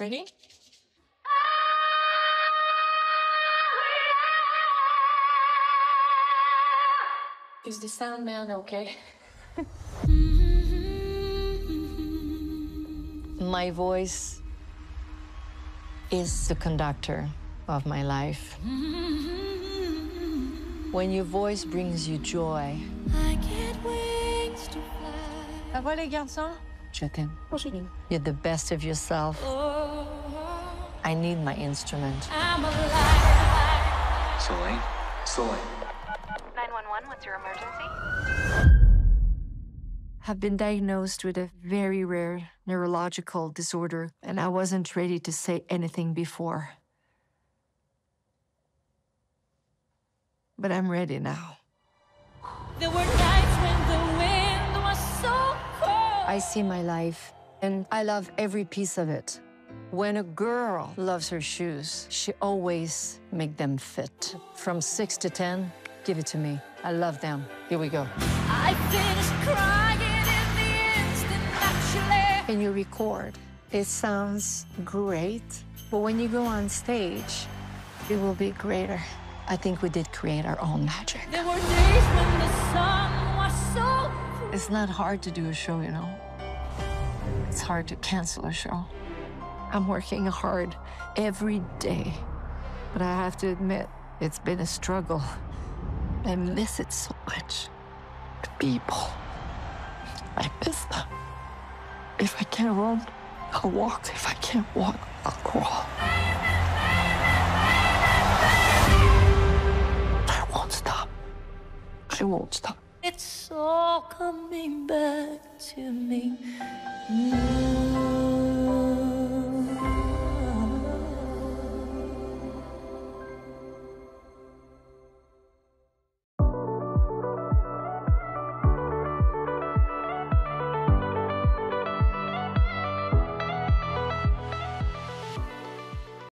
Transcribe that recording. Ready? Is the sound man okay? My voice is the conductor of my life. When your voice brings you joy. I get wings to fly. Ça va les garçons? Je t'aime. You're the best of yourself. I need my instrument. I'm alive. Celine? Celine. 911, what's your emergency? I've been diagnosed with a very rare neurological disorder, and I wasn't ready to say anything before. But I'm ready now. There were nights when the wind was so cold. I see my life, and I love every piece of it. When a girl loves her shoes, she always makes them fit. From 6 to 10, give it to me. I love them. Here we go. I finished crying in the instant, actually. And you record. It sounds great, but when you go on stage, it will be greater. I think we did create our own magic. There were days when the sun was so cool. It's not hard to do a show, you know. It's hard to cancel a show. I'm working hard every day, but I have to admit, it's been a struggle. I miss it so much. The people. I miss them. If I can't run, I'll walk. If I can't walk, I'll crawl. I won't stop. I won't stop. It's all coming back to me.